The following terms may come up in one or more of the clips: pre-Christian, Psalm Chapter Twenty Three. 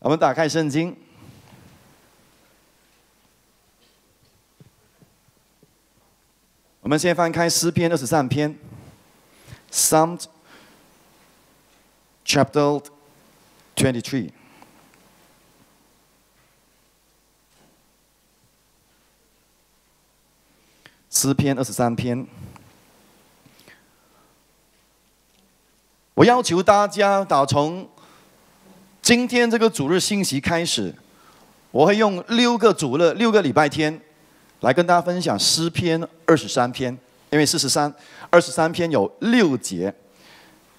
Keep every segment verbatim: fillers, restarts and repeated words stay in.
我们打开圣经，我们先翻开诗篇二十三篇 ，Psalm Chapter Twenty Three。 诗篇二十三篇，我要求大家打从今天这个主日信息开始，我会用六个主日、六个礼拜天来跟大家分享诗篇二十三篇，因为四十三、二十三篇有六节，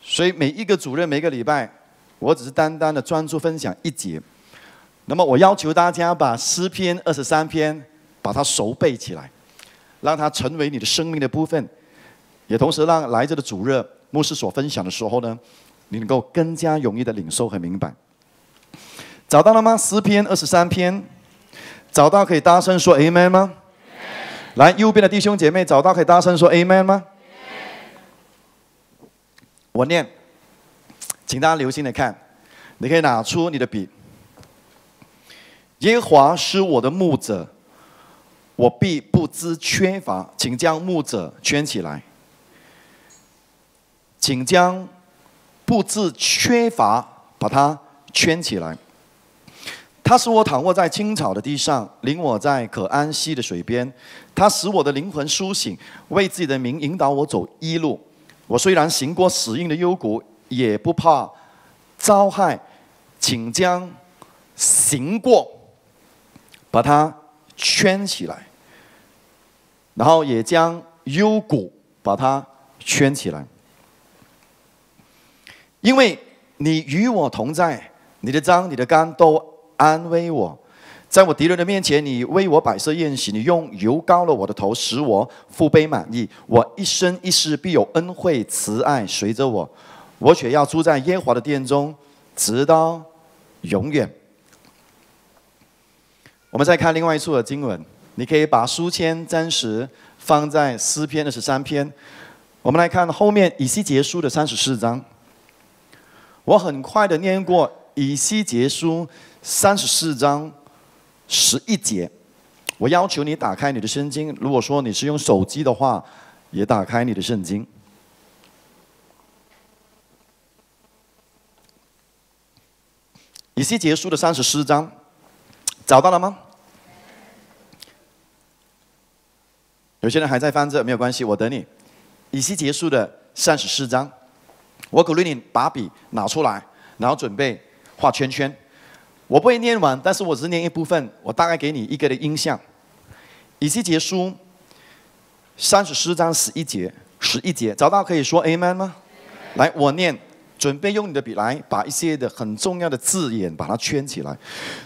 所以每一个主日、每个礼拜，我只是单单的专注分享一节。那么我要求大家把诗篇二十三篇把它熟背起来。 让它成为你的生命的部分，也同时让来这的主日牧师所分享的时候呢，你能够更加容易的领受和明白。找到了吗？诗篇二十三篇，找到可以大声说 Amen 吗？ Amen 来，右边的弟兄姐妹，找到可以大声说 Amen 吗？ Amen 我念，请大家留心的看，你可以拿出你的笔。耶和华是我的牧者。 我必不知缺乏，请将牧者圈起来，请将不知缺乏把它圈起来。他使我躺卧在青草的地上，领我在可安息的水边。他使我的灵魂苏醒，为自己的名引导我走义路。我虽然行过死荫的幽谷，也不怕遭害。请将行过把它 圈起来，然后也将幽谷把它圈起来，因为你与我同在，你的杖、你的竿都安慰我，在我敌人的面前，你为我摆设宴席，你用油膏了我的头，使我腹背满意。我一生一世必有恩惠慈爱随着我，我却要住在耶和华的殿中，直到永远。 我们再看另外一处的经文，你可以把书签暂时放在诗篇二十三篇。我们来看后面以西结书的三十四章。我很快的念过以西结书三十四章十一节。我要求你打开你的圣经，如果说你是用手机的话，也打开你的圣经。以西结书的三十四章。 找到了吗？有些人还在翻着，没有关系，我等你。以西结书的三十四章，我鼓励你把笔拿出来，然后准备画圈圈。我不会念完，但是我只念一部分，我大概给你一个的印象。以西结书三十四章十一节，十一节找到可以说 Amen 吗？ Amen 来，我念。 准备用你的笔来把一些的很重要的字眼把它圈起来。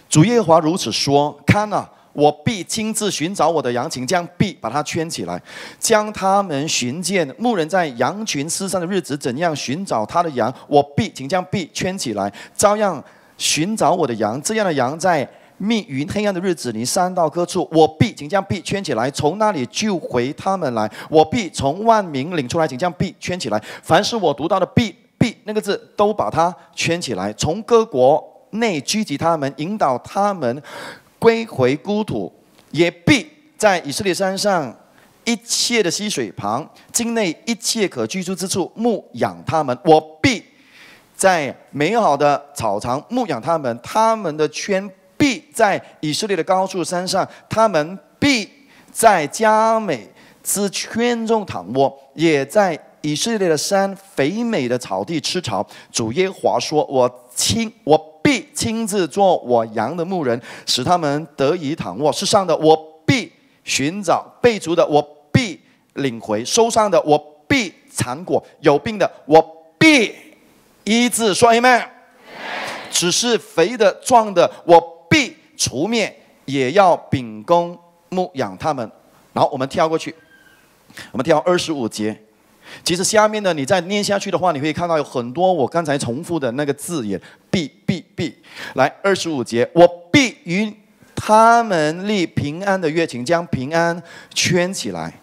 主耶和华如此说：“看啊，我必亲自寻找我的羊群，将必把它圈起来，将他们寻见。牧人在羊群失散的日子，怎样寻找他的羊？我必请将必圈起来，照样寻找我的羊。这样的羊在密云黑暗的日子里，山到各处，我必请将必圈起来，从那里救回他们来。我必从万民领出来，请将必圈起来。凡是我读到的必。” 必那个字都把它圈起来，从各国内聚集他们，引导他们归回故土；也必在以色列山上一切的溪水旁，境内一切可居住之处牧养他们。我必在美好的草场牧养他们，他们的圈必在以色列的高处山上，他们必在佳美之圈中躺卧，也在 以色列的山，肥美的草地吃草。主耶和华说：“我亲，我必亲自做我羊的牧人，使他们得以躺卧。世上的我必寻找，被逐的我必领回，受伤的我必缠裹，有病的我必医治。”说 Amen。只是肥的壮的我必除灭，也要秉公牧养他们。然后我们跳过去，我们跳二十五节。 其实下面呢，你再念下去的话，你会看到有很多我刚才重复的那个字眼，必必必。来，二十五节，我必与他们立平安的约，请将平安圈起来，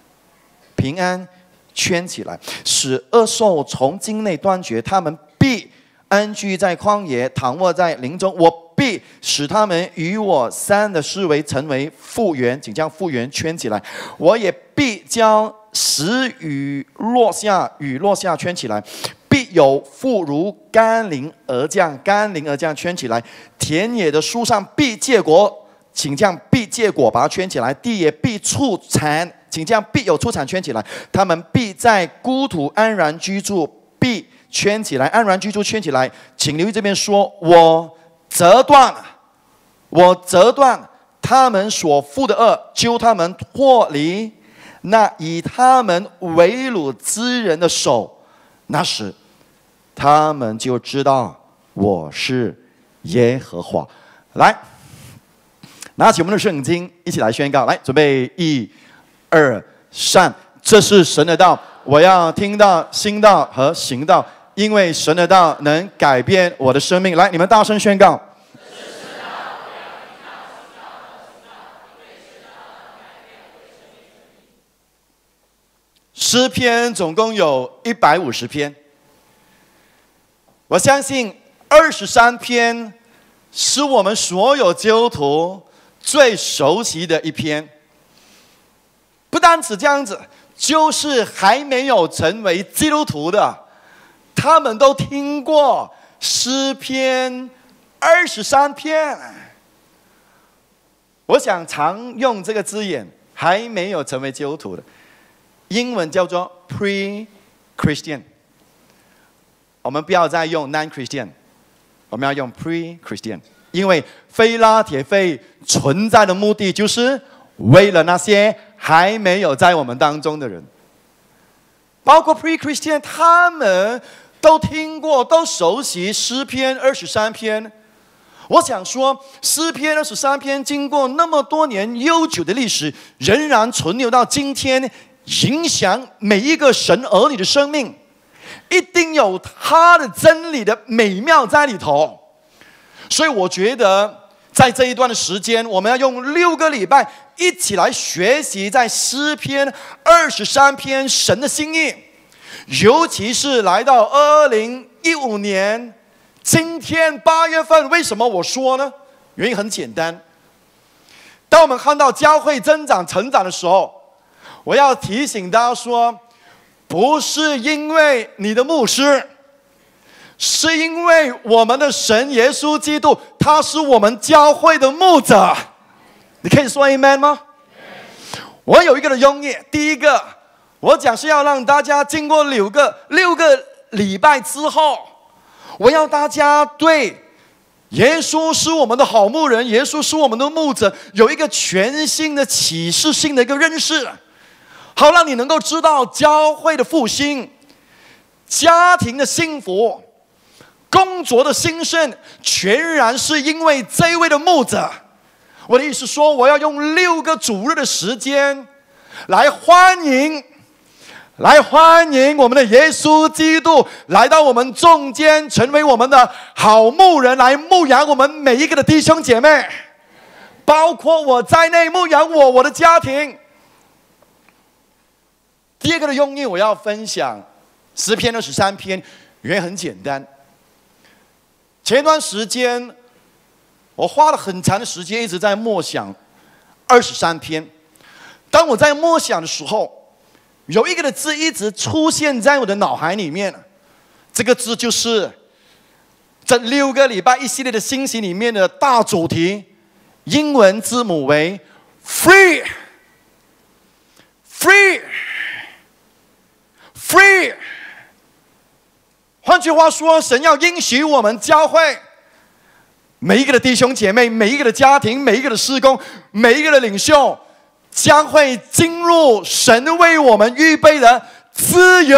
平安圈起来，使恶兽从境内断绝，他们必安居在旷野，躺卧在林中。我必去，使他们与我善的思维成为复原，请将复原圈起来。我也必将时雨落下，雨落下圈起来。 必有妇如甘霖而降，甘霖而降圈起来；田野的树上必结果，请将必结果把它圈起来；地也必出产，请将必有出产圈起来。他们必在孤土安然居住，必圈起来，安然居住圈起来。请留意这边说：我折断，我折断他们所负的恶，揪他们脱离那以他们为掳之人的手。那时。 他们就知道我是耶和华。来，拿起我们的圣经，一起来宣告。来，准备，一、二、三。这是神的道，我要听到、心道和行道，因为神的道能改变我的生命。来，你们大声宣告。 诗篇总共有一百五十篇。 我相信二十三篇是我们所有基督徒最熟悉的一篇。不单只这样子，就是还没有成为基督徒的，他们都听过诗篇二十三篇。我想常用这个字眼，还没有成为基督徒的，英文叫做 pre-Christian。 我们不要再用 non-Christian， 我们要用 pre-Christian， 因为非拉铁非存在的目的就是为了那些还没有在我们当中的人，包括 pre-Christian， 他们都听过，都熟悉诗篇二十三篇。我想说，诗篇二十三篇经过那么多年悠久的历史，仍然存留到今天，影响每一个神儿女的生命。 一定有它的真理的美妙在里头，所以我觉得在这一段的时间，我们要用六个礼拜一起来学习在诗篇二十三篇神的心意，尤其是来到二零一五年今天八月份，为什么我说呢？原因很简单，当我们看到教会增长成长的时候，我要提醒大家说。 不是因为你的牧师，是因为我们的神耶稣基督，他是我们教会的牧者。你可以说 Amen 吗？ Amen 我有一个的用意，第一个，我讲是要让大家经过六个六个礼拜之后，我要大家对耶稣是我们的好牧人，耶稣是我们的牧者，有一个全新的启示性的一个认识。 好让你能够知道教会的复兴、家庭的幸福、工作的兴盛，全然是因为这位的牧者。我的意思说，我要用六个主日的时间来欢迎、来欢迎我们的耶稣基督来到我们中间，成为我们的好牧人，来牧养我们每一个的弟兄姐妹，包括我在内，牧养我我的家庭。 第二个的用意，我要分享诗篇二十三篇，原因很简单。前段时间，我花了很长的时间一直在默想二十三篇。当我在默想的时候，有一个的字一直出现在我的脑海里面，这个字就是这六个礼拜一系列的信息里面的大主题，英文字母为 free，free free。 Free， 换句话说，神要应许我们教会每一个的弟兄姐妹、每一个的家庭、每一个的事工、每一个的领袖，将会进入神为我们预备的自由。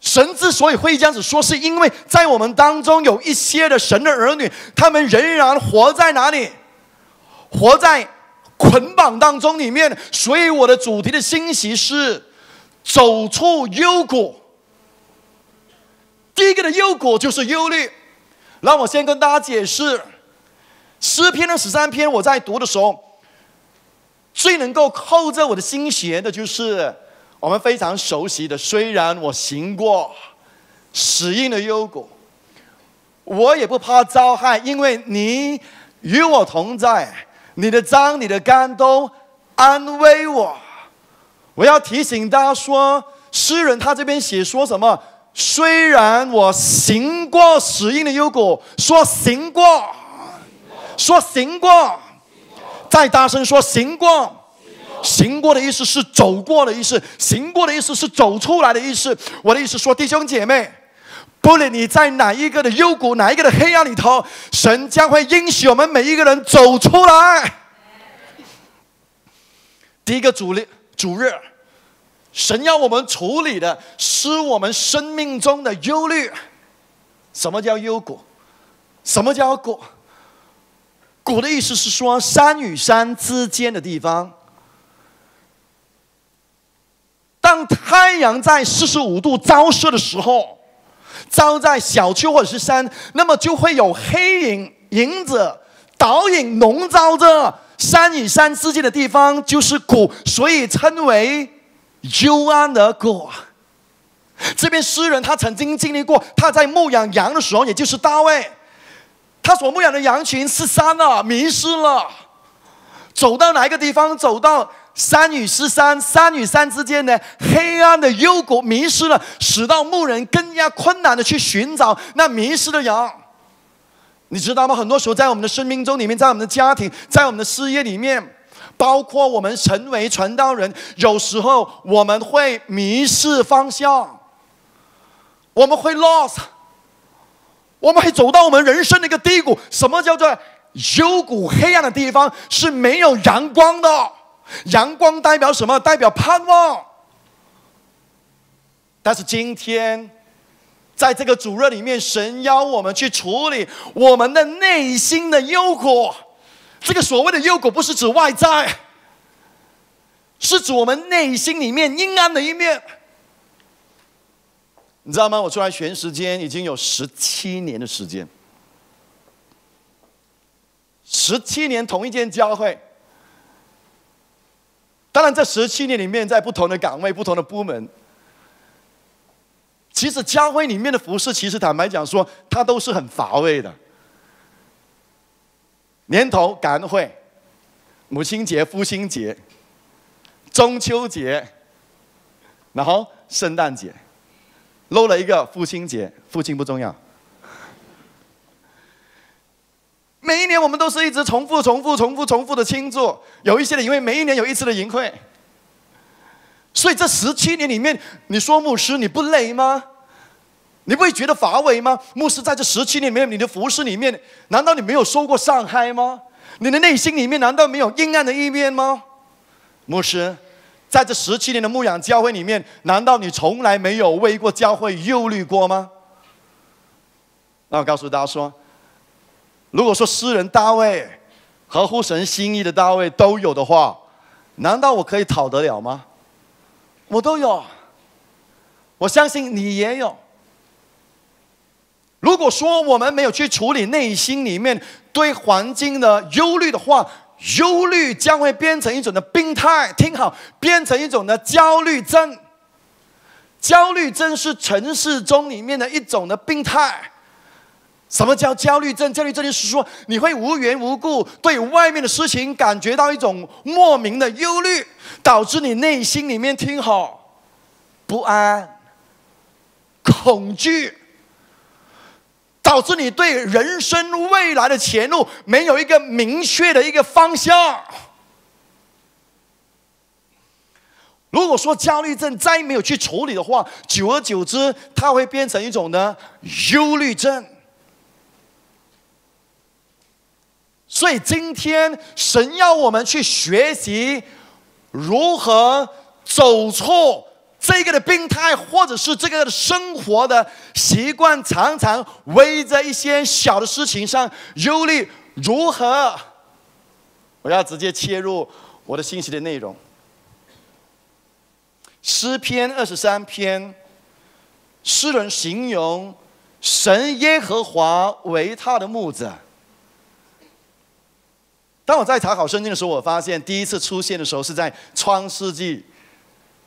神之所以会这样子说，是因为在我们当中有一些的神的儿女，他们仍然活在哪里？活在。 捆绑当中里面，所以我的主题的信息是走出忧谷。第一个的忧谷就是忧虑。让我先跟大家解释，诗篇的十三篇，我在读的时候，最能够扣着我的心弦的就是我们非常熟悉的。虽然我行过死荫的幽谷，我也不怕遭害，因为你与我同在，你的杖、你的竿都安慰我。”我要提醒大家说，诗人他这边写说什么？虽然我行过死荫的幽谷，说行过，说行过，再大声说行过。行过的意思是走过的意思，行过的意思是走出来的意思。我的意思说，弟兄姐妹，不论你在哪一个的幽谷，哪一个的黑暗里头，神将会应许我们每一个人走出来。第一个主日，主日，神要我们处理的是我们生命中的忧虑。什么叫幽谷？什么叫谷？谷的意思是说山与山之间的地方。当太阳在四十五度照射的时候，照在小丘或者是山，那么就会有黑影影子倒影笼罩着山与山之间的地方，就是谷，所以称为幽暗的谷。这边诗人他曾经经历过，他在牧养羊的时候，也就是大卫，他所牧养的羊群失散了，迷失了，走到哪一个地方？走到山与山，山与山之间的黑暗的幽谷，迷失了，使到牧人更加困难的去寻找那迷失的羊。你知道吗？很多时候在我们的生命中里面，在我们的家庭，在我们的事业里面，包括我们成为传道人，有时候我们会迷失方向，我们会 lost， 我们会走到我们人生的一个低谷。什么叫做幽谷？黑暗的地方是没有阳光的。阳光代表什么？代表盼望。但是今天在这个主日里面，神邀我们去处理我们的内心的忧苦。这个所谓的忧苦不是指外在，是指我们内心里面阴暗的一面。你知道吗？我出来全时间已经有十七年的时间，十七年同一间教会。当然，这十七年里面，在不同的岗位、不同的部门，其实教会里面的服事，其实坦白讲说，它都是很乏味的。年头感恩会、母亲节、父亲节、中秋节，然后圣诞节，漏了一个父亲节，父亲不重要。每一年我们都是一直重复、重复、重复、重复的庆祝，有一些的因为每一年有一次的营会，所以这十七年里面，你说牧师你不累吗？你不会觉得乏味吗？牧师在这十七年里面，你的服事里面，难道你没有受过伤害吗？你的内心里面难道没有阴暗的一面吗？牧师在这十七年的牧养教会里面，难道你从来没有为过教会忧虑过吗？那我告诉大家说，如果说诗人大卫合乎神心意的大卫都有的话，难道我可以讨得了吗？我都有，我相信你也有。如果说我们没有去处理内心里面对环境的忧虑的话，忧虑将会变成一种的病态。听好，变成一种的焦虑症。焦虑症是城市中里面的一种的病态。什么叫焦虑症？焦虑症就是说，你会无缘无故对外面的事情感觉到一种莫名的忧虑，导致你内心里面，听好，不安、恐惧，导致你对人生未来的前路没有一个明确的一个方向。如果说焦虑症再没有去处理的话，久而久之，它会变成一种呢忧虑症。所以今天神要我们去学习如何走出这个的病态，或者是这个的生活的习惯，常常围着一些小的事情上忧虑。如何？我要直接切入我的信息的内容。诗篇二十三篇，诗人形容神耶和华为他的牧者。当我在查考圣经的时候，我发现第一次出现的时候是在创世纪，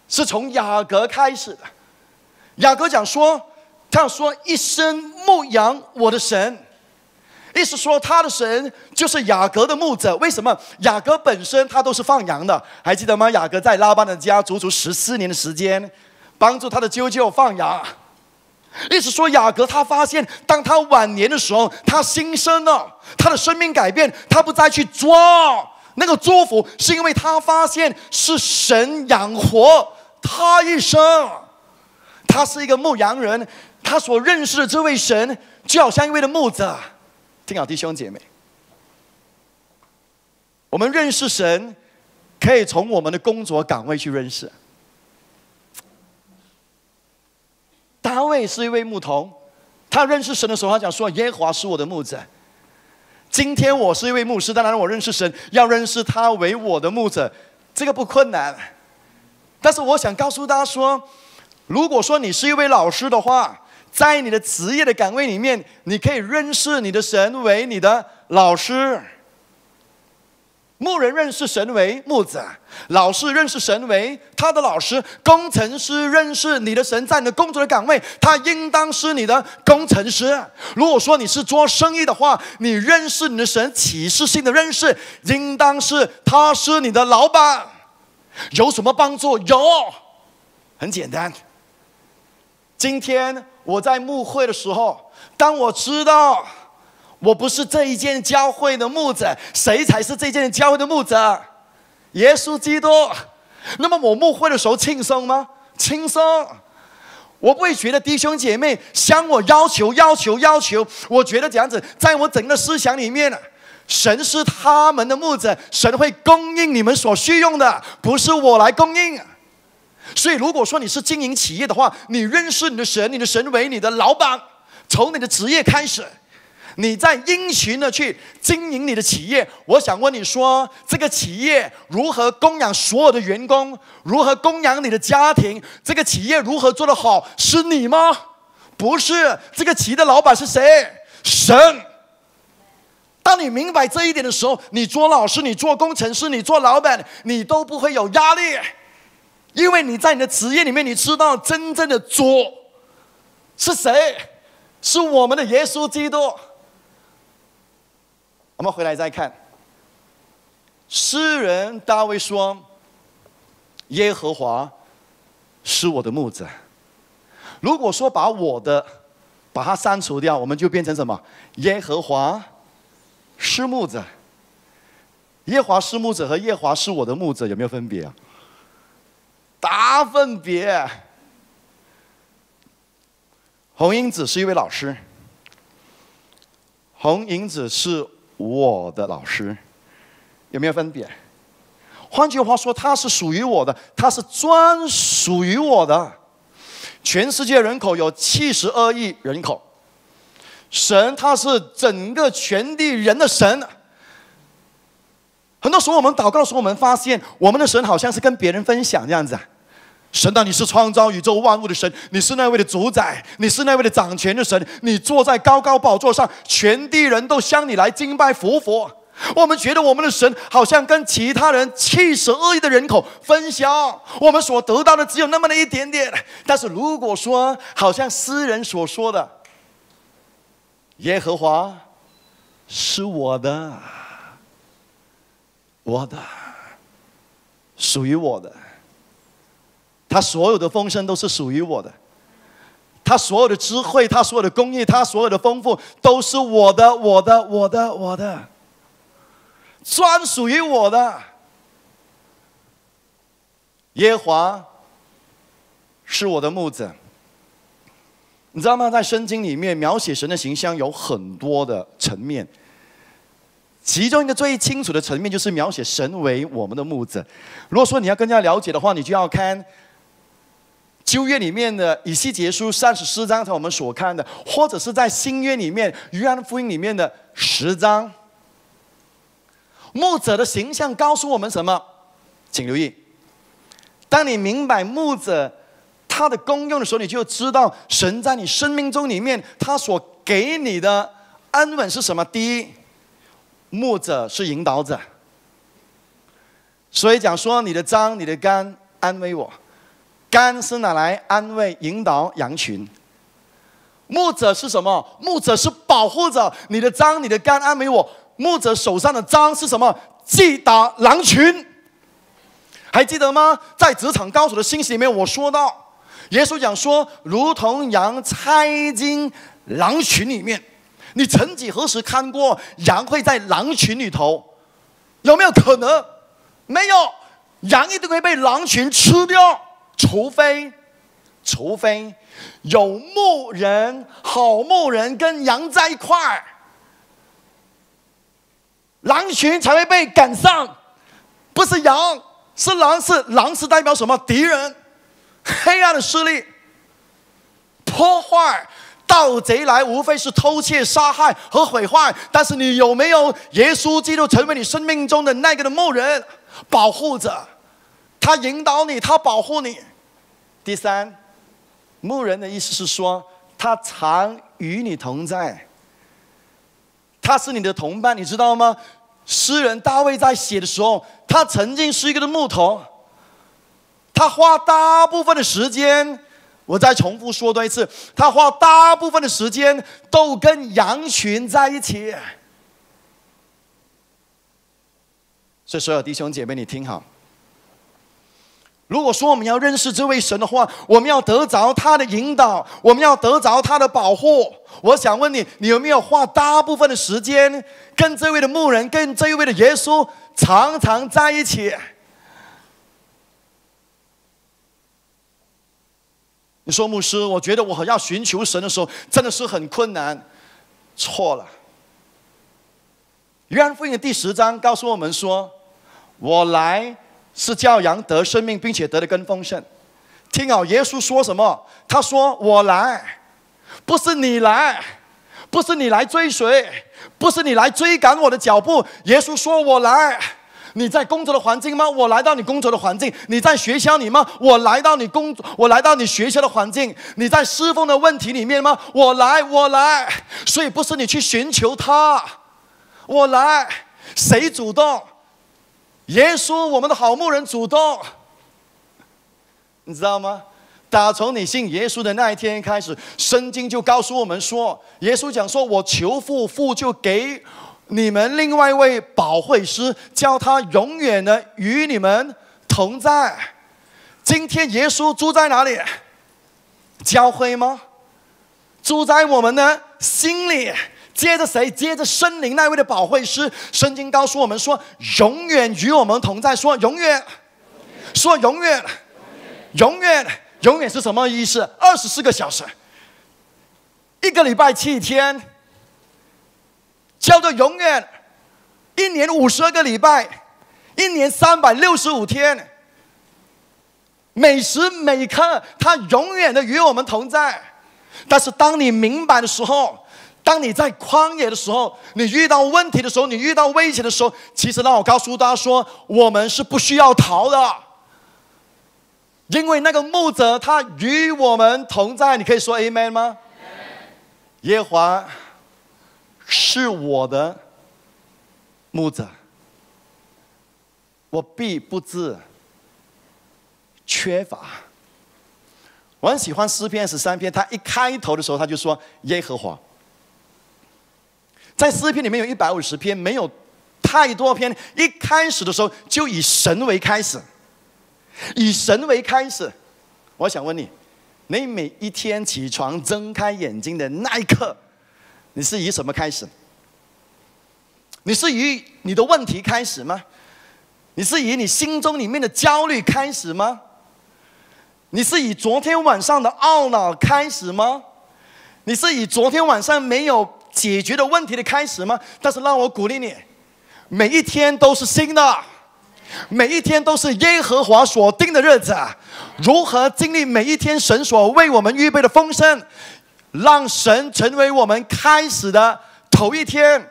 是从雅各开始的。雅各讲说，他说：“一生牧养我的神。”意思说，他的神就是雅各的牧者。为什么？雅各本身他都是放羊的，还记得吗？雅各在拉班的家足足十四年的时间，帮助他的舅舅放羊。意思说，雅各他发现，当他晚年的时候，他新生了，他的生命改变，他不再去抓那个祝福，是因为他发现是神养活他一生。他是一个牧羊人，他所认识的这位神，就好像一位的牧者。 听好，弟兄姐妹，我们认识神，可以从我们的工作岗位去认识。大卫是一位牧童，他认识神的时候，他讲说：“耶和华是我的牧者。”今天我是一位牧师，当然我认识神，要认识他为我的牧者，这个不困难。但是我想告诉大家说，如果说你是一位老师的话， 在你的职业的岗位里面，你可以认识你的神为你的老师。牧人认识神为牧者，老师认识神为他的老师，工程师认识你的神在你的工作的岗位，他应当是你的工程师。如果说你是做生意的话，你认识你的神启示性的认识，应当是他是你的老板。有什么帮助？有，很简单。 今天我在牧会的时候，当我知道我不是这一间教会的牧者，谁才是这间教会的牧者？耶稣基督。那么我牧会的时候轻松吗？轻松。我不会觉得弟兄姐妹向我要求、要求、要求。我觉得这样子，在我整个思想里面呢，神是他们的牧者，神会供应你们所需用的，不是我来供应。 所以，如果说你是经营企业的话，你认识你的神，你的神为你的老板。从你的职业开始，你在殷勤的去经营你的企业。我想问你说，这个企业如何供养所有的员工？如何供养你的家庭？这个企业如何做得好？是你吗？不是，这个企业的老板是谁？神。 当你明白这一点的时候，你做老师，你做工程师，你做老板，你都不会有压力。 因为你在你的职业里面，你知道真正的主是谁，是我们的耶稣基督。我们回来再看，诗人大卫说：“耶和华是我的牧者。”如果说把我的把它删除掉，我们就变成什么？耶和华是牧者。耶和华是牧者和耶和华是我的牧者有没有分别啊？ 大分别。红英子是一位老师，红英子是我的老师，有没有分别？换句话说，他是属于我的，他是专属于我的。全世界人口有七十二亿人口，神他是整个全地人的神。 很多时候，我们祷告的时候，我们发现我们的神好像是跟别人分享这样子啊。神啊，你是创造宇宙万物的神，你是那位的主宰，你是那位的掌权的神，你坐在高高宝座上，全地人都向你来敬拜服服。我们觉得我们的神好像跟其他人七十二亿的人口分享，我们所得到的只有那么的一点点。但是如果说，好像诗人所说的，耶和华是我的。 我的，属于我的。他所有的丰盛都是属于我的，他所有的智慧，他所有的工艺，他所有的丰富都是我的，我的，我的，我的，专属于我的。耶和华是我的牧者。你知道吗？在圣经里面描写神的形象有很多的层面。 其中一个最清楚的层面就是描写神为我们的牧者。如果说你要更加了解的话，你就要看旧约里面的以西结书三十四章，才我们所看的，或者是在新约里面约翰福音里面的十章。牧者的形象告诉我们什么？请留意，当你明白牧者他的功用的时候，你就知道神在你生命中里面他所给你的安稳是什么。第一。 牧者是引导者，所以讲说你的杖、你的竿安慰我，竿是拿来安慰、引导羊群，牧者是什么？牧者是保护者。你的脏，你的肝安慰我。牧者手上的脏是什么？击打狼群。还记得吗？在职场高手的信息里面，我说到，耶稣讲说，如同羊拆进狼群里面。你曾几何时看过羊会在狼群里头？有没有可能？没有，羊一定会被狼群吃掉，除非，除非。 有牧人，好牧人跟羊在一块，狼群才会被赶上，不是羊，是狼，是狼是代表什么？敌人，黑暗的势力，破坏。盗贼来，无非是偷窃、杀害和毁坏。但是你有没有耶稣基督成为你生命中的那个的牧人、保护者？他引导你，他保护你。第三。 牧人的意思是说，他常与你同在，他是你的同伴，你知道吗？诗人大卫在写的时候，他曾经是一个的牧童，他花大部分的时间，我再重复说多一次，他花大部分的时间都跟羊群在一起。所以，所有弟兄姐妹，你听好。 如果说我们要认识这位神的话，我们要得着他的引导，我们要得着他的保护。我想问你，你有没有花大部分的时间跟这位的牧人、跟这一位的耶稣常常在一起？你说牧师，我觉得我要寻求神的时候真的是很困难。错了，《约翰福音》的第十章告诉我们说：“我来。” 是叫羊得生命，并且得的更丰盛。听好，耶稣说什么？他说：“我来，不是你来，不是你来追随，不是你来追赶我的脚步。”耶稣说：“我来。”你在工作的环境吗？我来到你工作的环境。你在学校里吗？我来到你工，我来到你学校的环境。你在侍奉的问题里面吗？我来，我来。所以不是你去寻求他，我来，谁主动？ 耶稣，我们的好牧人主动，你知道吗？打从你信耶稣的那一天开始，圣经就告诉我们说，耶稣讲说：“我求父，父就给你们另外一位保惠师，叫他永远的与你们同在。”今天耶稣住在哪里？教会吗？住在我们的心里。 接着谁？接着圣灵那位的保惠师。圣经告诉我们说，永远与我们同在。说永远，说永远，永远，永远是什么意思？二十四个小时，一个礼拜七天，叫做永远。一年五十二个礼拜，一年三百六十五天，每时每刻，他永远的与我们同在。但是当你明白的时候， 当你在旷野的时候，你遇到问题的时候，你遇到危险的时候，其实让我告诉大家说，我们是不需要逃的，因为那个牧者他与我们同在。你可以说 Amen 吗？ Amen。 耶和华是我的牧者，我必不致缺乏。我很喜欢诗篇十三篇，他一开头的时候他就说耶和华。 在诗篇里面有一百五十篇，没有太多篇。一开始的时候就以神为开始，以神为开始。我想问你，你每一天起床睁开眼睛的那一刻，你是以什么开始？你是以你的问题开始吗？你是以你心中里面的焦虑开始吗？你是以昨天晚上的懊恼开始吗？你是以昨天晚上没有 解决的问题的开始吗？但是让我鼓励你，每一天都是新的，每一天都是耶和华所定的日子。如何经历每一天神所为我们预备的丰盛，让神成为我们开始的头一天，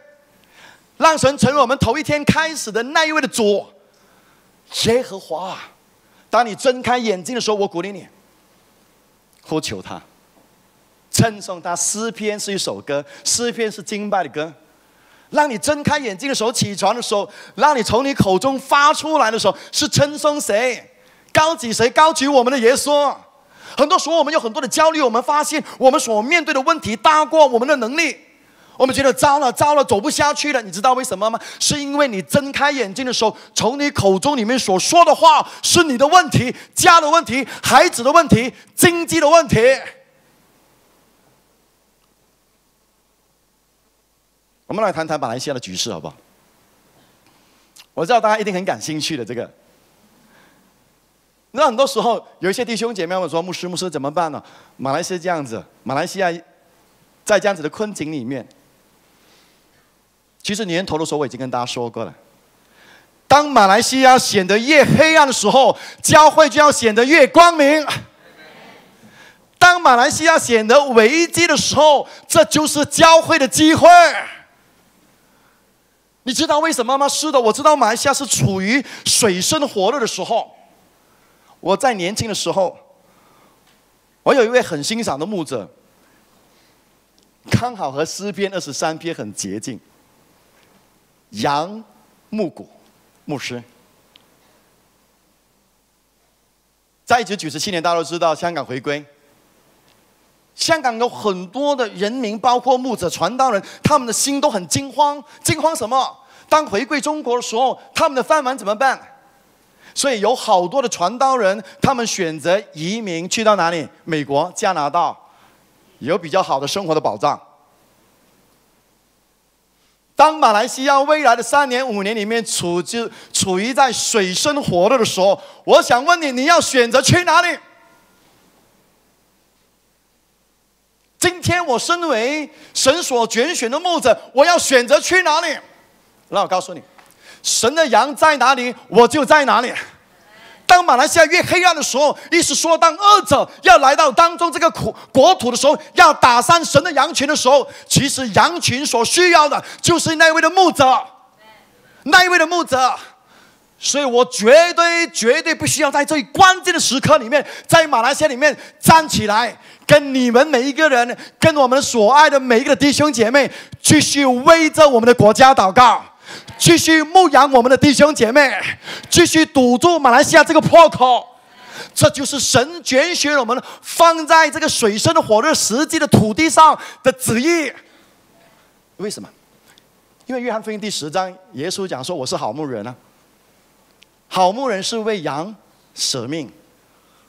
让神成为我们头一天开始的那一位的主，耶和华。当你睁开眼睛的时候，我鼓励你，呼求他。 称颂他，诗篇是一首歌，诗篇是敬拜的歌。让你睁开眼睛的时候，起床的时候，让你从你口中发出来的时候，是称颂谁？高举谁？高举我们的耶稣。很多时候我们有很多的焦虑，我们发现我们所面对的问题大过我们的能力。 我们觉得糟了，糟了，走不下去了。你知道为什么吗？是因为你睁开眼睛的时候，从你口中里面所说的话，是你的问题、家的问题、孩子的问题、经济的问题。我们来谈谈马来西亚的局势，好不好？我知道大家一定很感兴趣的这个。那很多时候，有一些弟兄姐妹们说：“牧师，牧师怎么办呢？马来西亚这样子，马来西亚在这样子的困境里面。” 其实年头的时候，我已经跟大家说过了。当马来西亚显得越黑暗的时候，教会就要显得越光明；当马来西亚显得危机的时候，这就是教会的机会。你知道为什么吗？是的，我知道马来西亚是处于水深火热的时候。我在年轻的时候，我有一位很欣赏的牧者，刚好和诗篇二十三篇很接近。 杨牧谷牧师，在一九九七年，大家都知道香港回归。香港有很多的人民，包括牧者、传道人，他们的心都很惊慌。惊慌什么？当回归中国的时候，他们的饭碗怎么办？所以有好多的传道人，他们选择移民去到哪里？美国、加拿大，有比较好的生活的保障。 当马来西亚未来的三年、五年里面处就处于在水深火热的时候，我想问你，你要选择去哪里？今天我身为神所拣选的牧者，我要选择去哪里？那我告诉你，神的羊在哪里，我就在哪里。当马来西亚越黑暗的时候，意思说，当恶者要来到当中这个国国土的时候，要打散神的羊群的时候，其实羊群所需要的就是那位的牧者，那一位的牧者。所以我绝对绝对不需要在最关键的时刻里面，在马来西亚里面站起来，跟你们每一个人，跟我们所爱的每一个弟兄姐妹，继续为着我们的国家祷告。 继续牧养我们的弟兄姐妹，继续堵住马来西亚这个破口，这就是神拣选我们放在这个水深火热时机的土地上的旨意。为什么？因为约翰福音第十章，耶稣讲说：“我是好牧人啊，好牧人是为羊舍命，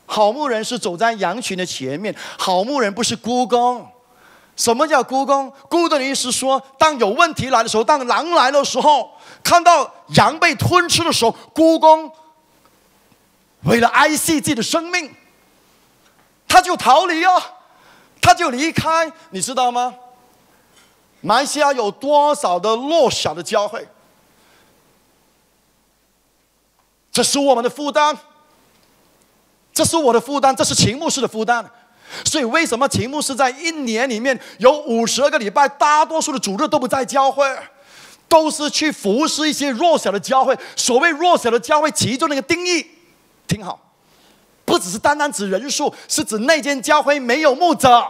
好牧人是走在羊群的前面，好牧人不是孤工。” 什么叫孤工？孤的意思是说，当有问题来的时候，当狼来的时候，看到羊被吞吃的时候，孤工为了爱惜自己的生命，他就逃离啊，他就离开，你知道吗？马来西亚有多少的弱小的教会？这是我们的负担，这是我的负担，这是秦牧师的负担。 所以，为什么秦牧师在一年里面有五十二个礼拜，大多数的主日都不在教会，都是去服侍一些弱小的教会。所谓弱小的教会，其中那个定义，听好，不只是单单指人数，是指那间教会没有牧者、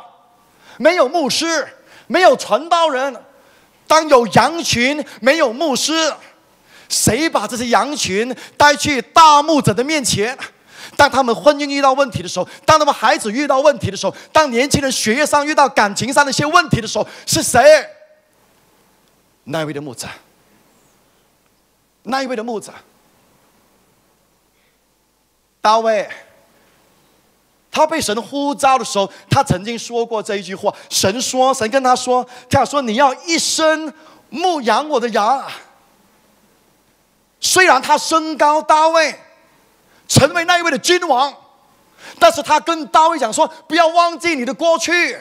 没有牧师、没有传道人。当有羊群没有牧师，谁把这些羊群带去大牧者的面前？ 当他们婚姻遇到问题的时候，当他们孩子遇到问题的时候，当年轻人学业上遇到感情上的一些问题的时候，是谁？那一位的牧者，那一位的牧者，大卫。他被神呼召的时候，他曾经说过这一句话：神说，神跟他说，他说你要一生牧养我的羊。虽然他身高大卫。 成为那一位的君王，但是他跟大卫讲说：“不要忘记你的过去，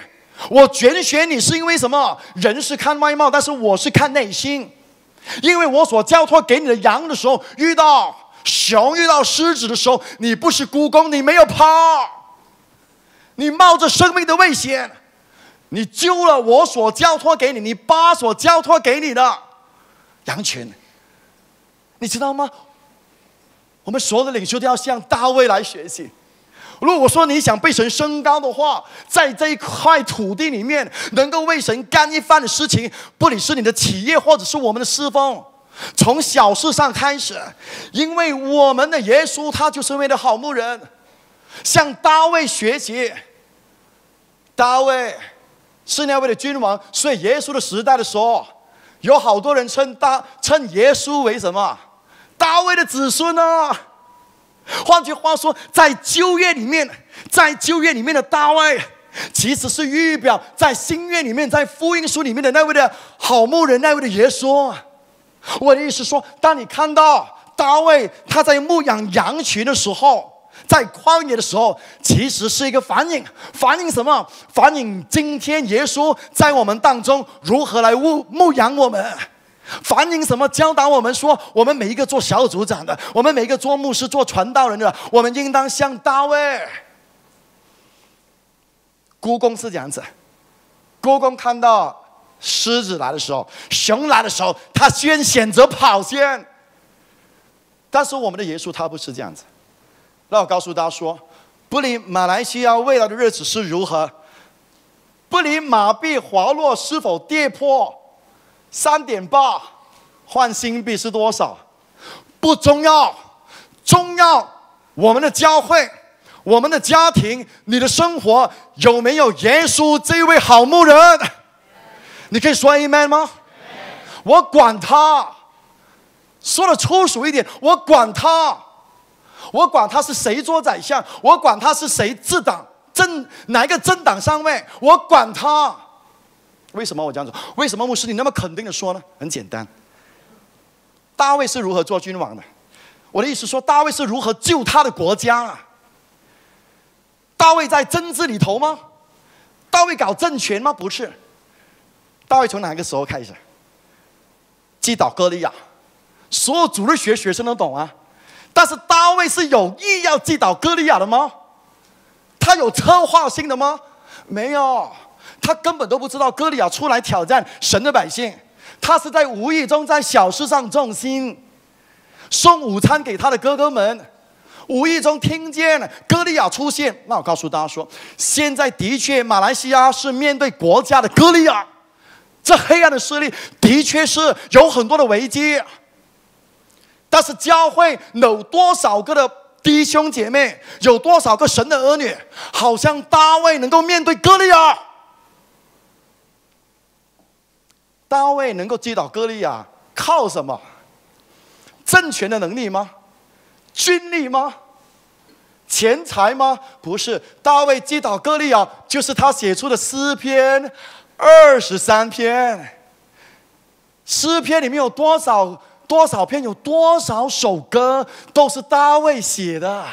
我拣选你是因为什么？人是看外貌，但是我是看内心，因为我所交托给你的羊的时候，遇到熊、遇到狮子的时候，你不是孤工，你没有跑，你冒着生命的危险，你救了我所交托给你，你把所交托给你的羊群，你知道吗？” 我们所有的领袖都要向大卫来学习。如果说你想被神升高的话，在这一块土地里面，能够为神干一番的事情，不理是你的企业或者是我们的侍奉，从小事上开始，因为我们的耶稣他就是为了好牧人，向大卫学习。大卫是那位的君王，所以耶稣的时代的时候，有好多人称大称耶稣为什么？大卫的子孙啊。换句话说，在旧约里面，在旧约里面的大卫，其实是预表在新约里面，在福音书里面的那位的好牧人，那位的耶稣。我的意思说，当你看到大卫他在牧养羊群的时候，在旷野的时候，其实是一个反映，反映什么？反映今天耶稣在我们当中如何来牧牧养我们。反映什么？教导我们说，我们每一个做小组长的，我们每一个做牧师、做传道人的，我们应当像大卫。孤公是这样子，孤公看到狮子来的时候、熊来的时候，他先选择跑先。但是我们的耶稣他不是这样子。那我告诉大家说，不理马来西亚未来的日子是如何，不理马币滑落是否跌破三点八换新币是多少，不重要，重要我们的教会、我们的家庭、你的生活有没有耶稣这位好牧人？你可以说 Amen 吗？我管他，说的粗俗一点，我管他。我管他是谁做宰相，我管他是谁治党，政哪一个政党上位，我管他。为什么我这样说？为什么牧师你那么肯定的说呢？很简单，大卫是如何做君王的？我的意思说，大卫是如何救他的国家啊？大卫在政治里头吗？大卫搞政权吗？不是。大卫从哪个时候开始？击倒歌利亚，所有主日学学生都懂啊。但是大卫是有意要击倒歌利亚的吗？他有策划性的吗？没有，他根本都不知道歌利亚出来挑战神的百姓，他是在无意中在小事上重心，送午餐给他的哥哥们，无意中听见歌利亚出现。那我告诉大家说，现在的确马来西亚是面对国家的歌利亚，这黑暗的势力的确是有很多的危机。但是教会有多少个的弟兄姐妹，有多少个神的儿女，好像大卫能够面对歌利亚？大卫能够击倒歌利亚，靠什么？政权的能力吗？军力吗？钱财吗？不是，大卫击倒歌利亚，就是他写出的诗篇二十三篇。诗篇里面有多少？多少篇有多少首歌都是大卫写的。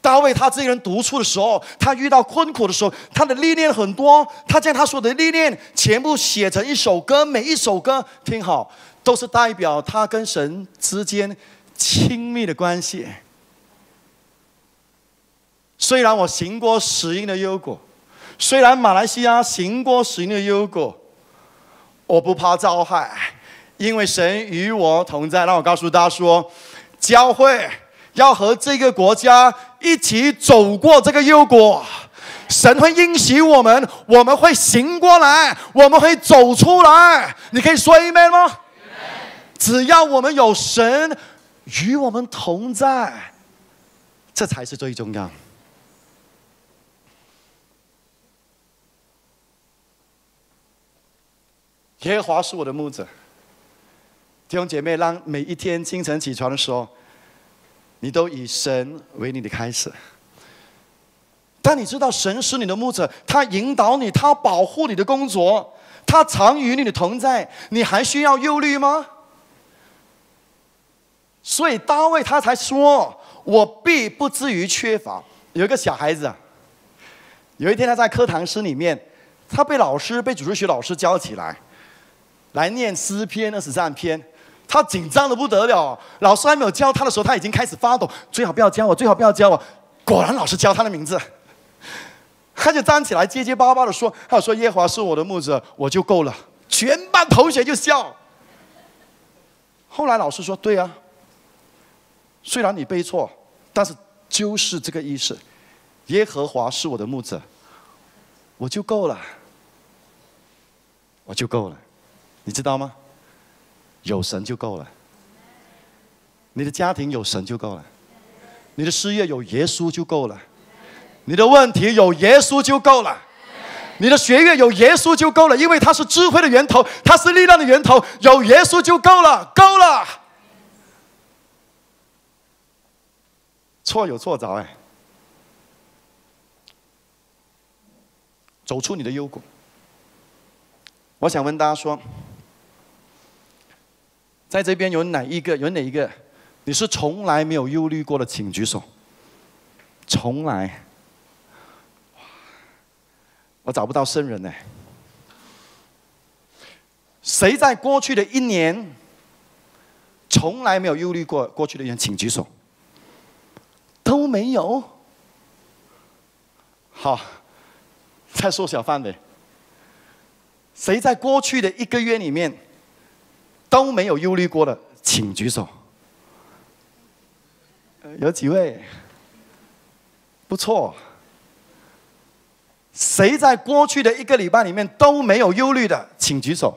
大卫他自己人独处的时候，他遇到困苦的时候，他的历练很多，他将他所有的历练全部写成一首歌，每一首歌听好，都是代表他跟神之间亲密的关系。虽然我行过死荫的幽谷，虽然马来西亚行过死荫的幽谷，我不怕遭害，因为神与我同在。让我告诉大家说，教会要和这个国家一起走过这个幽谷，神会应许我们，我们会行过来，我们会走出来。你可以说 Amen 吗？ Amen。 只要我们有神与我们同在，这才是最重要。耶和华是我的牧者。弟兄姐妹，让每一天清晨起床的时候，你都以神为你的开始。当你知道神是你的牧者，他引导你，他保护你的工作，他常与你的同在，你还需要忧虑吗？所以大卫他才说，我必不至于缺乏。有一个小孩子，有一天他在课堂室里面，他被老师被主日学老师叫起来来念诗篇二十三篇。他紧张的不得了，老师还没有教他的时候，他已经开始发抖，最好不要教我，最好不要教我。果然老师教他的名字，他就站起来结结巴巴的说，他说耶和华是我的牧者，我就够了。全班同学就笑。后来老师说，对啊，虽然你背错，但是就是这个意思，耶和华是我的牧者，我就够了，我就够了。你知道吗？有神就够了。你的家庭有神就够了，你的事业有耶稣就够了，你的问题有耶稣就够了，你的学业有耶稣就够了，因为他是智慧的源头，他是力量的源头，有耶稣就够了，够了。错有错着，哎，走出你的幽谷。我想问大家说，在这边有哪一个？有哪一个？你是从来没有忧虑过的，请举手。从来。 我找不到圣人呢。谁在过去的一年从来没有忧虑过？过去的人请举手。都没有。好，再缩小范围。谁在过去的一个月里面都没有忧虑过的，请举手。有几位？不错。 谁在过去的一个礼拜里面都没有忧虑的，请举手。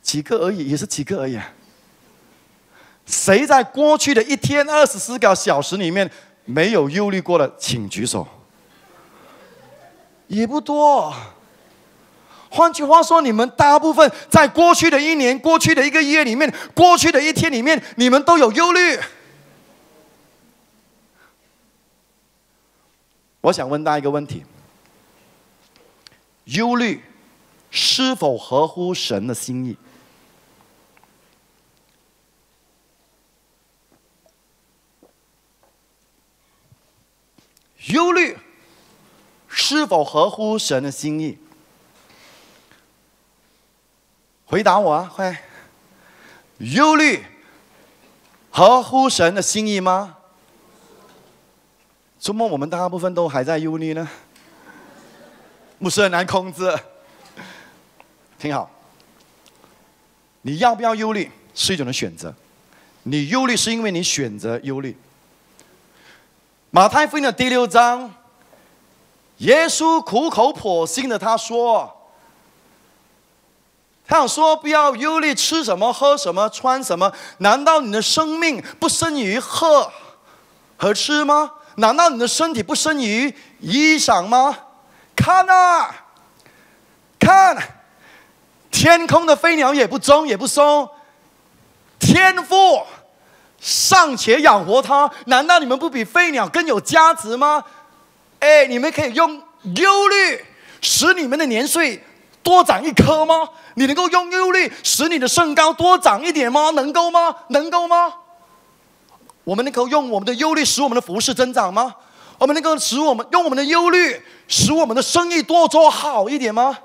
几个而已，也是几个而已啊。谁在过去的一天二十四个小时里面没有忧虑过的，请举手。也不多。换句话说，你们大部分在过去的一年、过去的一个月里面、过去的一天里面，你们都有忧虑。 我想问大家一个问题：忧虑是否合乎神的心意？忧虑是否合乎神的心意？回答我啊，快！忧虑合乎神的心意吗？ 怎么我们大部分都还在忧虑呢？不是很难控制，挺好。你要不要忧虑是一种的选择，你忧虑是因为你选择忧虑。马太福音的第六章，耶稣苦口婆心的他说，他想说不要忧虑吃什么、喝什么、穿什么，难道你的生命不生于喝和吃吗？ 难道你的身体不生于衣裳吗？看啊，看，天空的飞鸟也不种也不收，天父尚且养活它，难道你们不比飞鸟更有价值吗？哎，你们可以用忧虑使你们的年岁多长一颗吗？你能够用忧虑使你的身高多长一点吗？能够吗？能够吗？ 我们能够用我们的忧虑使我们的服饰增长吗？我们能够使我们用我们的忧虑使我们的生意多做好一点吗？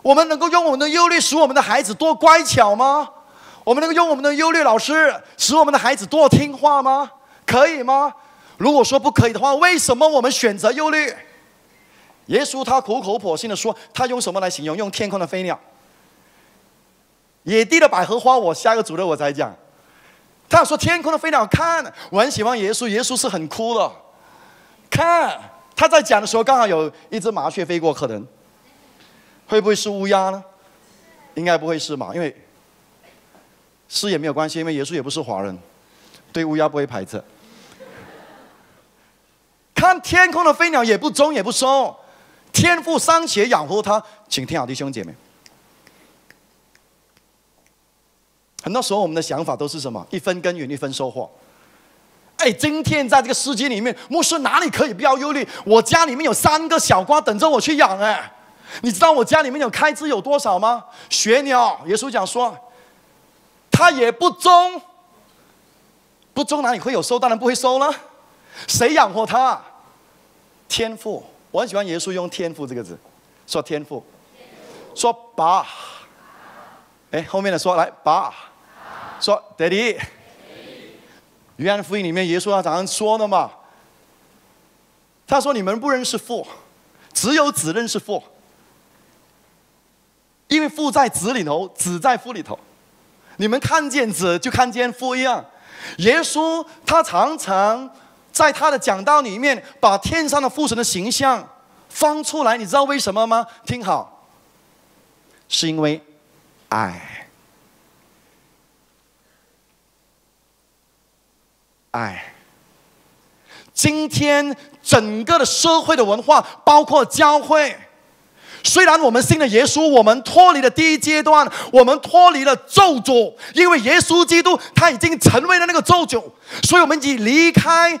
我们能够用我们的忧虑使我们的孩子多乖巧吗？我们能够用我们的忧虑，老师使我们的孩子多听话吗？可以吗？如果说不可以的话，为什么我们选择忧虑？耶稣他苦口婆心的说，他用什么来形容？用天空的飞鸟、野地的百合花。我下个主日我再讲。 他说：“天空的飞鸟，看，我很喜欢耶稣，耶稣是很酷的。看他在讲的时候，刚好有一只麻雀飞过，可能会不会是乌鸦呢？应该不会是嘛，因为是也没有关系，因为耶稣也不是华人，对乌鸦不会排斥。看天空的飞鸟，也不种也不收，天父尚且养活它，请听好，弟兄姐妹。” 很多时候，我们的想法都是什么？一分耕耘，一分收获。哎，今天在这个世界里面，牧师哪里可以不要忧虑？我家里面有三个小瓜等着我去养哎，你知道我家里面有开支有多少吗？学鸟，耶稣讲说，他也不种，不种哪里会有收？当然不会收了。谁养活他？天父。我很喜欢耶稣用“天父”这个字，说天父，说爸。哎，后面的说来爸。 说 ，Daddy， 约翰福音里面耶稣他常常说的嘛。他说：“你们不认识父，只有子认识父，因为父在子里头，子在父里头。你们看见子就看见父一样。”耶稣他常常在他的讲道里面把天上的父神的形象放出来，你知道为什么吗？听好，是因为爱。 爱，今天整个的社会的文化，包括教会，虽然我们信了耶稣，我们脱离了第一阶段，我们脱离了咒诅，因为耶稣基督他已经成为了那个咒诅，所以我们已离开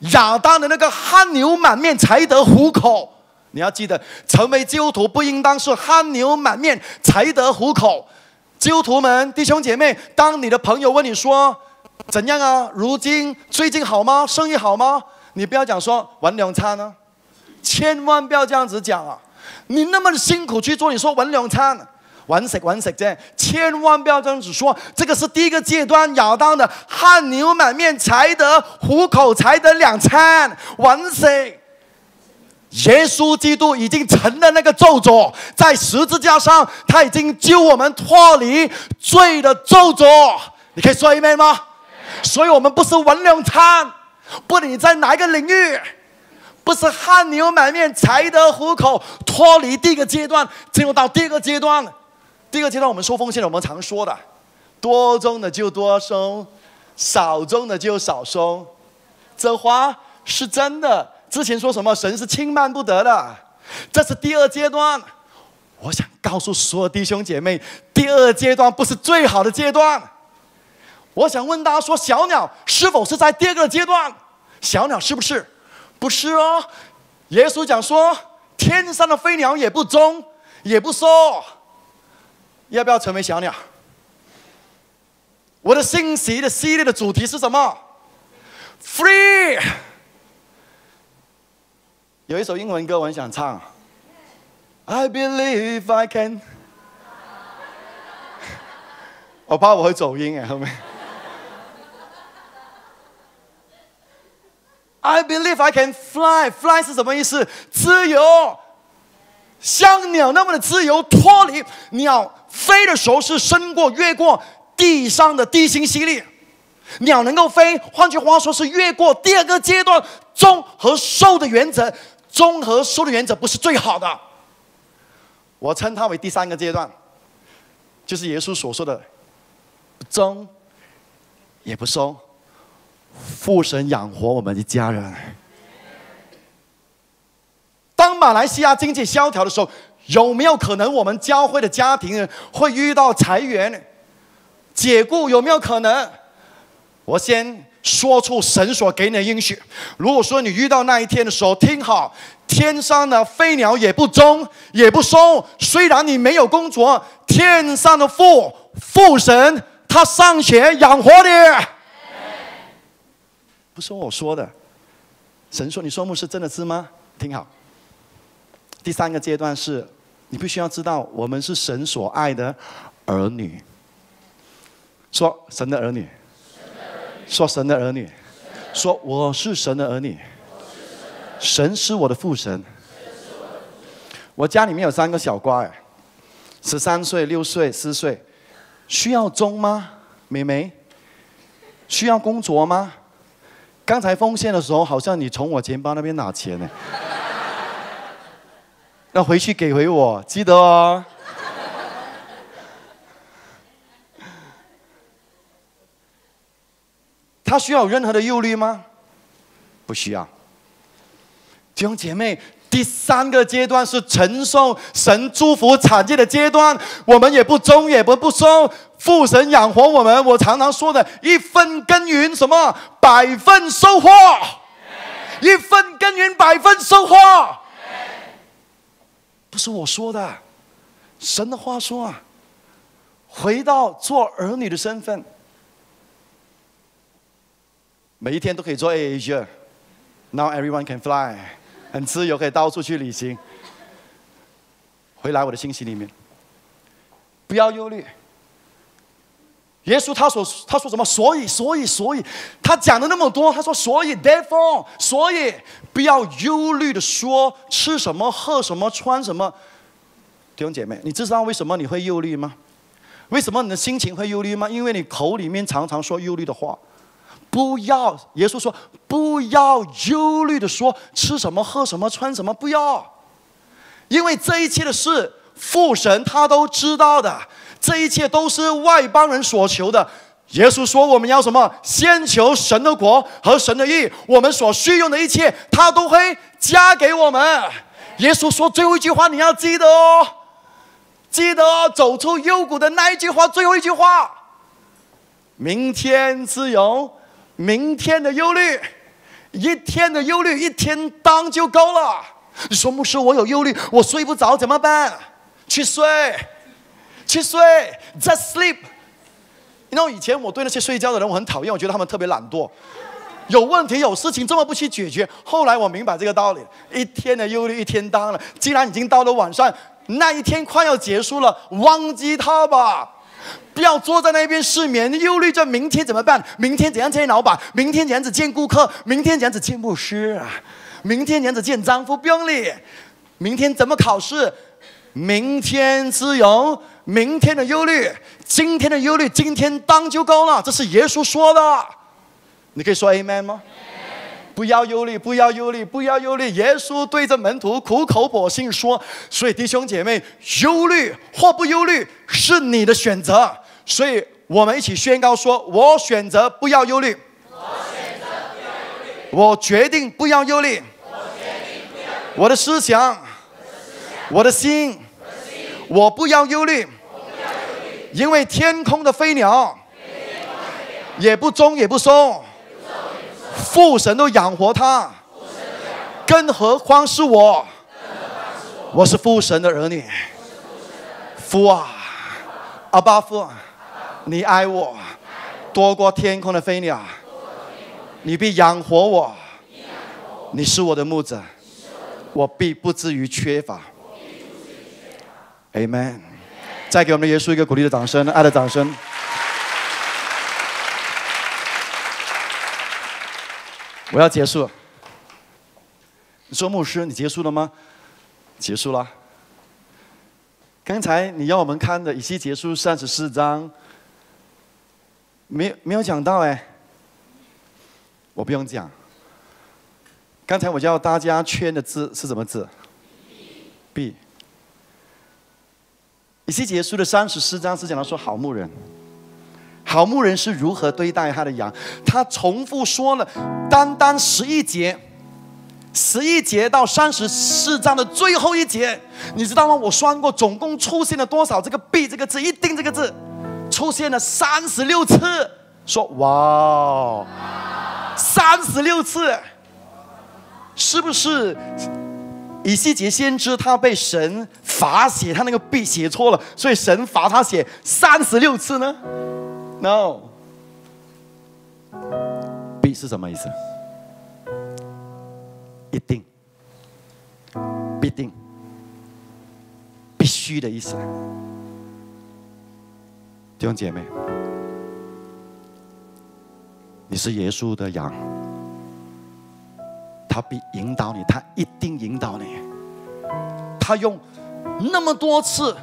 亚当的那个汗流满面才得糊口。 你要记得，成为基督徒不应当是汗流满面才得糊口。基督徒们、弟兄姐妹，当你的朋友问你说：“怎样啊？如今最近好吗？生意好吗？”你不要讲说“玩两餐啊”，千万不要这样子讲啊！你那么辛苦去做，你说“玩两餐”，玩食玩食啫，千万不要这样子说。这个是第一个阶段，亚当的汗流满面才得糊口，才得两餐玩食。 耶稣基督已经成了那个咒诅，在十字架上，他已经救我们脱离罪的咒诅。你可以说 amen 吗？所以，我们不是玩两餐，不论你在哪一个领域，不是汗流满面才得糊口，脱离第一个阶段，进入到第二个阶段。第二个阶段，我们说奉献，我们常说的，多种的就多收，少种的就少收。这话是真的。 之前说什么神是轻慢不得的，这是第二阶段。我想告诉所有弟兄姐妹，第二阶段不是最好的阶段。我想问大家说，小鸟是否是在第二个阶段？小鸟是不是？不是哦。耶稣讲说，天上的飞鸟也不种，也不收。要不要成为小鸟？我的信息的系列的主题是什么 ？Free。 有一首英文歌，我很想唱。I believe I can。我怕我会走音哎，后面。I believe I can fly。Fly 是什么意思？自由，像鸟那么的自由，脱离。鸟飞的时候是胜过、越过地上的地心吸力。鸟能够飞，换句话说是越过第二个阶段中和受的原则。 综合收的原则不是最好的，我称它为第三个阶段，就是耶稣所说的“不增也不收”，父神养活我们一家人。当马来西亚经济萧条的时候，有没有可能我们教会的家庭会遇到裁员、解雇？有没有可能？我先。 说出神所给你的应许。如果说你遇到那一天的时候，听好，天上的飞鸟也不种，也不收。虽然你没有工作，天上的父父神他尚且养活你。不是我说的，神说你说牧师真的是吗？听好，第三个阶段是，你必须要知道，我们是神所爱的儿女。说神的儿女。 说神的儿女，说我是神的儿女，神是我的父神。我家里面有三个小瓜哎，十三岁、六岁、四岁，需要钟吗？妹妹，需要工作吗？刚才奉献的时候，好像你从我钱包那边拿钱呢，要回去给回我，记得哦。 他需要有任何的忧虑吗？不需要。弟兄姐妹，第三个阶段是承受神祝福产业的阶段，我们也不种，也不不收，父神养活我们。我常常说的一分耕耘，什么百分收获，一分耕耘百分收获，不是我说的，神的话说啊。回到做儿女的身份。 每一天都可以做 Asia Now everyone can fly， 很自由，可以到处去旅行。回来我的信息里面，不要忧虑。耶稣他所他说什么？所以，所以，所以，他讲了那么多，他说所以 ，therefore， 所以不要忧虑的说吃什么、喝什么、穿什么。弟兄姐妹，你知道为什么你会忧虑吗？为什么你的心情会忧虑吗？因为你口里面常常说忧虑的话。 不要，耶稣说不要忧虑的说吃什么喝什么穿什么不要，因为这一切的事父神他都知道的，这一切都是外邦人所求的，耶稣说我们要什么？先求神的国和神的义，我们所需用的一切，他都会加给我们。耶稣说最后一句话，你要记得哦，记得哦，走出幽谷的那一句话，最后一句话。明天自由，明天的忧虑，一天的忧虑一天当就够了。你说牧师，我有忧虑，我睡不着怎么办？去睡，去睡 ，just sleep。你知道以前我对那些睡觉的人我很讨厌，我觉得他们特别懒惰，有问题有事情这么不去解决。后来我明白这个道理，一天的忧虑一天当了。既然已经到了晚上，那一天快要结束了，忘记它吧。不要坐在那边失眠忧虑着明天怎么办，明天怎样见老板，明天怎样子见顾客，明天怎样子见牧师，明天怎样子见丈夫不用理，明天怎么考试。明天自由，明天的忧虑，今天的忧虑今天当就够了，这是耶稣说的。你可以说 Amen 吗？ Amen。 不要忧虑，不要忧虑，不要忧虑。耶稣对着门徒苦口婆心说，所以弟兄姐妹，忧虑或不忧虑是你的选择。所以我们一起宣告说，我选择不要忧虑，我选择不要忧虑，我决定不要忧虑，我决定不要忧虑，我的思想，我的心，我不要忧虑，因为天空的飞鸟也不棕也不收，父神都养活它，更何况是我。我是父神的儿女，父啊，阿爸父，你爱我多过天空的飞鸟，你必养活我，你是我的牧者，我必不至于缺乏。Amen。 再给我们的耶稣一个鼓励的掌声，爱的掌声。我要结束。你说牧师，你结束了吗？结束了。刚才你要我们看的以西结书三十四章，没没有讲到哎。我不用讲。刚才我叫大家圈的字是什么字 ？B。以西结书的三十四章是讲到说好牧人，好牧人是如何对待他的羊。他重复说了，单单十一节，十一节到三十四章的最后一节，你知道吗？我算过，总共出现了多少这个 “必” 这个字？一定这个字出现了三十六次。说哇，三十六次，是不是？以西结先知他被神罚写他那个必写错了，所以神罚他写三十六次呢 ？No， 必是什么意思？一定、必定、必须的意思。弟兄姐妹，你是耶稣的羊。他必引导你，他一定引导你。他用那么多次，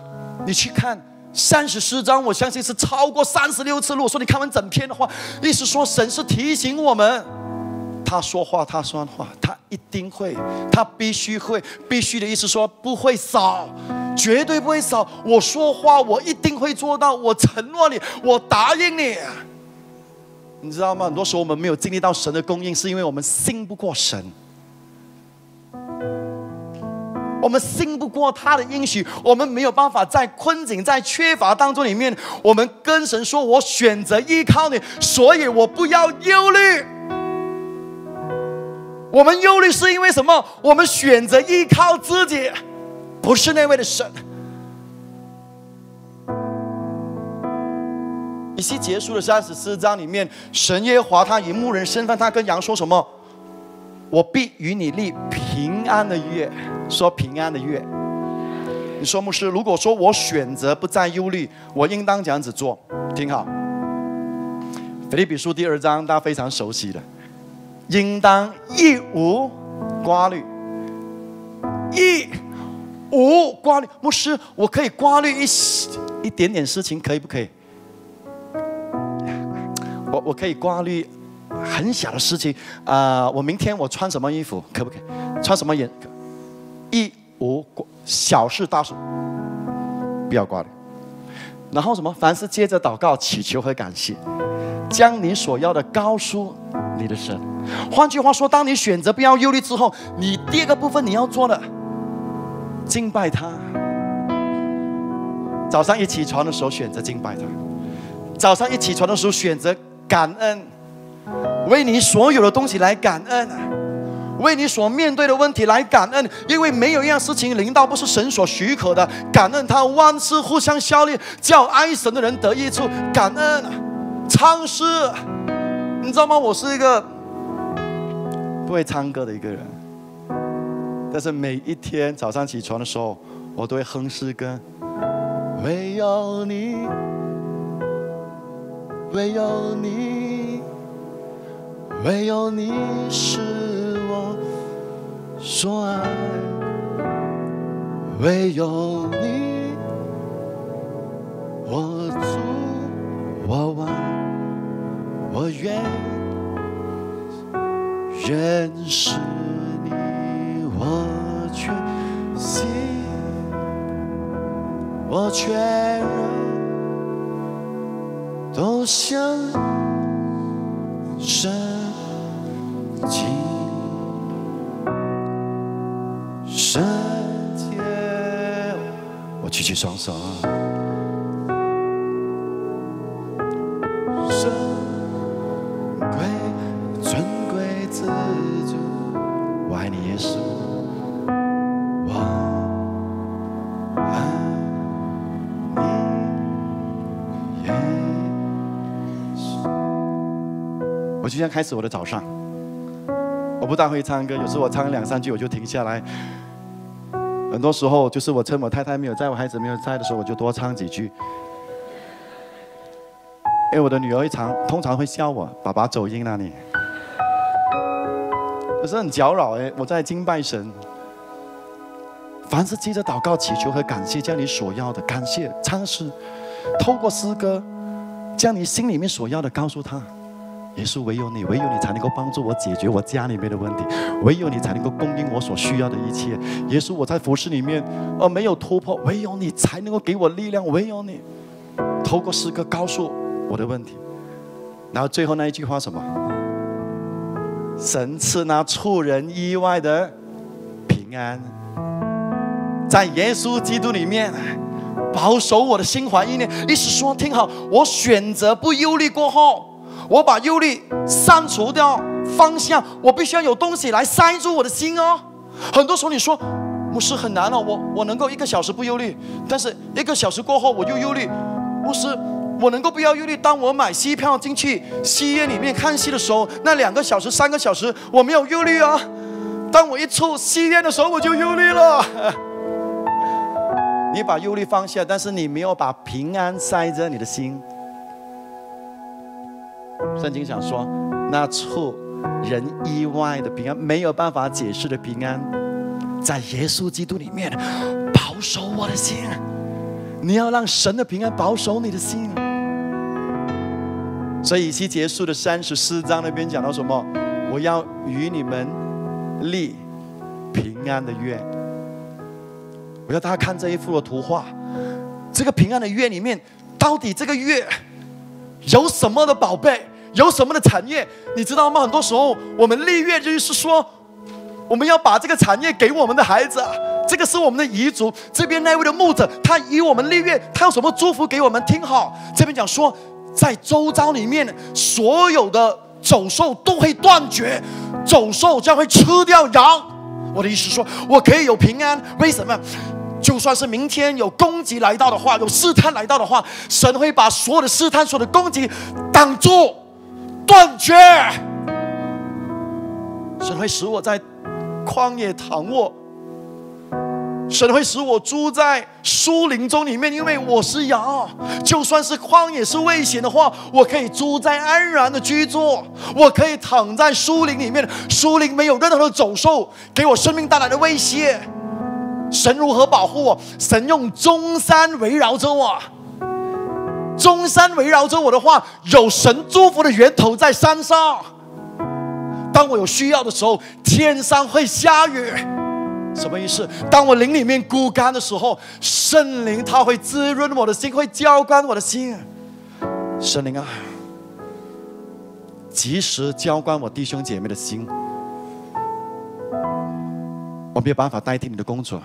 你去看三十四章，我相信是超过三十六次。如果说你看完整篇的话，意思说神是提醒我们，他说话，他算话，他一定会，他必须会，必须的意思说不会少，绝对不会少。我说话，我一定会做到，我承诺你，我答应你。你知道吗？很多时候我们没有经历到神的供应，是因为我们信不过神。我们信不过他的应许，我们没有办法在困境、在缺乏当中里面，我们跟神说：“我选择依靠你，所以我不要忧虑。”我们忧虑是因为什么？我们选择依靠自己，不是那位的神。以西结书的三十四章里面，神耶和华他以牧人身份，他跟羊说什么？我必与你立平安的约，说平安的约。你说牧师，如果说我选择不再忧虑，我应当这样子做，听好。腓立比书第二章，大家非常熟悉的，应当一无挂虑，一无挂虑。牧师，我可以挂虑一一点点事情，可以不可以？我我可以挂虑很小的事情啊、呃！我明天我穿什么衣服可不可以？穿什么颜？一无小事大事，不要挂虑。然后什么？凡事借着祷告、祈求和感谢，将你所要的告诉你的神。换句话说，当你选择不要忧虑之后，你第二个部分你要做的，敬拜他。早上一起床的时候选择敬拜他，早上一起床的时候选择感恩，为你所有的东西来感恩，为你所面对的问题来感恩，因为没有一样事情临到不是神所许可的。感恩他，万事互相效力，叫爱神的人得益处。感恩，唱诗，你知道吗？我是一个不会唱歌的一个人，但是每一天早上起床的时候，我都会哼诗歌。唯有你，唯有你，唯有你是。说爱，唯有你，我主我王，我愿认识你，我全心，我全人都向神敬。圣洁，我举起双手。圣贵尊贵自主，我爱你耶稣，我爱你耶稣。我就这样开始我的早上。我不大会唱歌，有时我唱两三句我就停下来。很多时候就是我趁我太太没有在，我孩子没有在的时候，我就多唱几句。因为我的女儿常通常会笑我，爸爸走音了你。可是很搅扰哎，我在敬拜神。凡是借着祷告、祈求和感谢，将你所要的感谢唱诗，透过诗歌，将你心里面所要的告诉他。耶稣，唯有你，唯有你才能够帮助我解决我家里面的问题，唯有你才能够供应我所需要的一切。耶稣，我在服事里面呃没有突破，唯有你才能够给我力量，唯有你。透过诗歌告诉我的问题，然后最后那一句话什么？神赐那出人意外的平安，在耶稣基督里面保守我的心怀意念。意思说，听好，我选择不忧虑过后。我把忧虑删除掉，方向我必须要有东西来塞住我的心哦。很多时候你说牧师很难哦，我我能够一个小时不忧虑，但是一个小时过后我又忧虑。牧师，我能够不要忧虑？当我买戏票进去戏院里面看戏的时候，那两个小时、三个小时我没有忧虑啊。当我一出戏院的时候，我就忧虑了。你把忧虑放下，但是你没有把平安塞着你的心。圣经想说，那出人意外的平安，没有办法解释的平安，在耶稣基督里面保守我的心。你要让神的平安保守你的心。所以以西结书的三十四章那边讲到什么？我要与你们立平安的约。我要大家看这一幅的图画，这个平安的约里面，到底这个约有什么的宝贝？有什么的产业？你知道吗？很多时候我们立约就是说，我们要把这个产业给我们的孩子，这个是我们的遗嘱。这边那位的牧者，他以我们立约，他有什么祝福给我们？听好，这边讲说，在周遭里面，所有的走兽都会断绝，走兽将会吃掉羊。我的意思说，我可以有平安，为什么？就算是明天有攻击来到的话，有试探来到的话，神会把所有的试探、所有的攻击挡住、断绝。神会使我在旷野躺卧，神会使我住在树林中里面，因为我是羊。就算是旷野是危险的话，我可以住在安然的居住，我可以躺在树林里面，树林没有任何的走兽给我生命带来的威胁。神如何保护我？神用中山围绕着我，中山围绕着我的话，有神祝福的源头在山上。当我有需要的时候，天上会下雨。什么意思？当我灵里面孤干的时候，圣灵它会滋润我的心，会浇灌我的心。圣灵啊，及时浇灌我弟兄姐妹的心。我没有办法代替你的工作。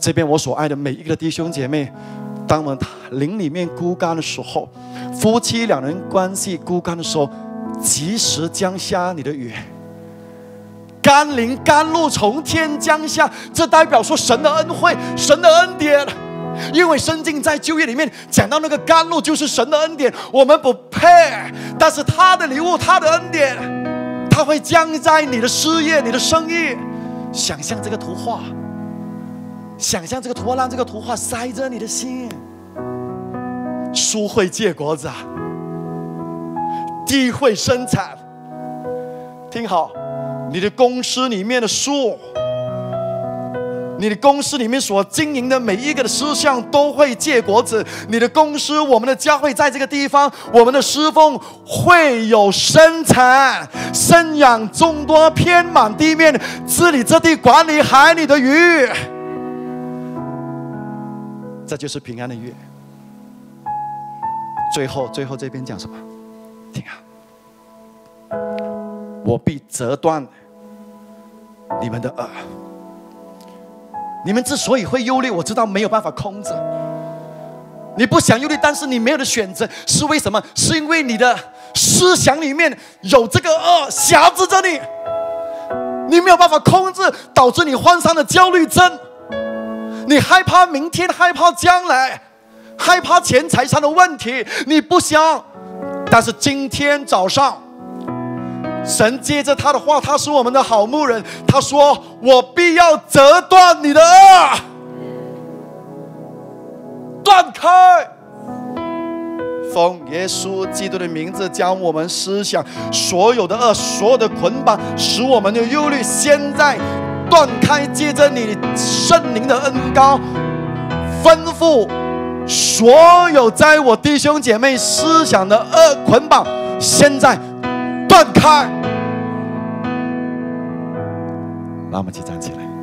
这边我所爱的每一个弟兄姐妹，当我们灵里面枯干的时候，夫妻两人关系枯干的时候，及时降下你的雨。 甘霖甘露从天降下，这代表说神的恩惠、神的恩典。因为圣经在旧约里面讲到那个甘露就是神的恩典，我们不配，但是他的礼物、他的恩典，他会降在你的事业、你的生意。想象这个图画，想象这个图画，让这个图画塞着你的心。树会结果子，地会生产。听好。 你的公司里面的树，你的公司里面所经营的每一个的事项都会结果子。你的公司，我们的家会在这个地方，我们的侍奉会有生产，生养众多，遍满地面，治理这地，管理海里的鱼。这就是平安的月。最后，最后这边讲什么？听啊。 我必折断你们的耳。你们之所以会忧虑，我知道没有办法控制。你不想忧虑，但是你没有的选择，是为什么？是因为你的思想里面有这个恶辖制着你，你没有办法控制，导致你患上了焦虑症。你害怕明天，害怕将来，害怕钱财上的问题，你不想。但是今天早上。 神接着他的话，他是我们的好牧人。他说：“我必要折断你的軛，断开。”奉耶稣基督的名字，将我们思想所有的軛、所有的捆绑，使我们的忧虑，现在断开。接着你圣灵的恩膏，吩咐所有在我弟兄姐妹思想的軛、捆绑，现在。 断开，让我们一起站起来。